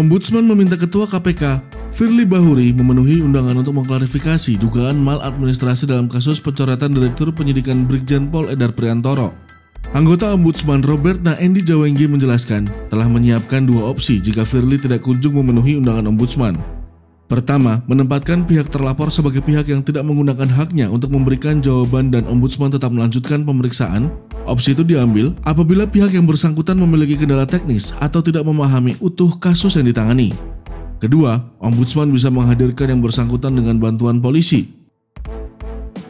Ombudsman meminta Ketua KPK, Firli Bahuri, memenuhi undangan untuk mengklarifikasi dugaan maladministrasi dalam kasus pencoretan Direktur Penyidikan Brigjen Pol Endar Priantoro. Anggota Ombudsman Robert Naendi Jawengi menjelaskan telah menyiapkan dua opsi jika Firli tidak kunjung memenuhi undangan Ombudsman. Pertama, menempatkan pihak terlapor sebagai pihak yang tidak menggunakan haknya untuk memberikan jawaban dan Ombudsman tetap melanjutkan pemeriksaan. Opsi itu diambil apabila pihak yang bersangkutan memiliki kendala teknis atau tidak memahami utuh kasus yang ditangani. Kedua, Ombudsman bisa menghadirkan yang bersangkutan dengan bantuan polisi.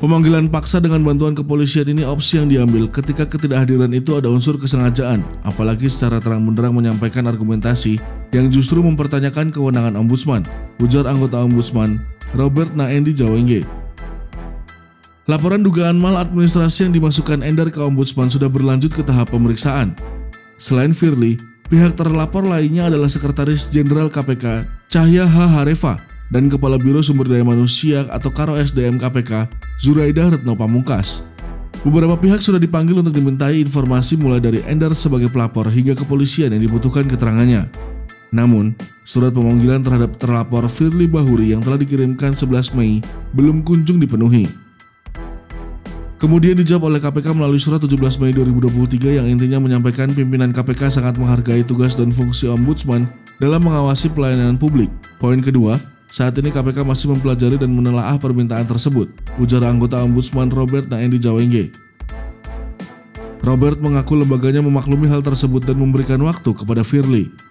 Pemanggilan paksa dengan bantuan kepolisian ini opsi yang diambil ketika ketidakhadiran itu ada unsur kesengajaan, apalagi secara terang benderang menyampaikan argumentasi yang justru mempertanyakan kewenangan Ombudsman, ujar anggota Ombudsman Robert Naendi Jawengi. Laporan dugaan maladministrasi yang dimasukkan Endar ke Ombudsman sudah berlanjut ke tahap pemeriksaan. Selain Firli, pihak terlapor lainnya adalah Sekretaris Jenderal KPK Cahya H. Harefa dan Kepala Biro Sumber Daya Manusia atau Karo SDM KPK Zuraidah Retno Pamungkas. Beberapa pihak sudah dipanggil untuk dimintai informasi mulai dari Endar sebagai pelapor hingga kepolisian yang dibutuhkan keterangannya. Namun, surat pemanggilan terhadap terlapor Firli Bahuri yang telah dikirimkan 11 Mei belum kunjung dipenuhi. Kemudian dijawab oleh KPK melalui surat 17 Mei 2023 yang intinya menyampaikan pimpinan KPK sangat menghargai tugas dan fungsi Ombudsman dalam mengawasi pelayanan publik. Poin kedua, saat ini KPK masih mempelajari dan menelaah permintaan tersebut, ujar anggota Ombudsman Robert Naendi Jawengi. Robert mengaku lembaganya memaklumi hal tersebut dan memberikan waktu kepada Firli.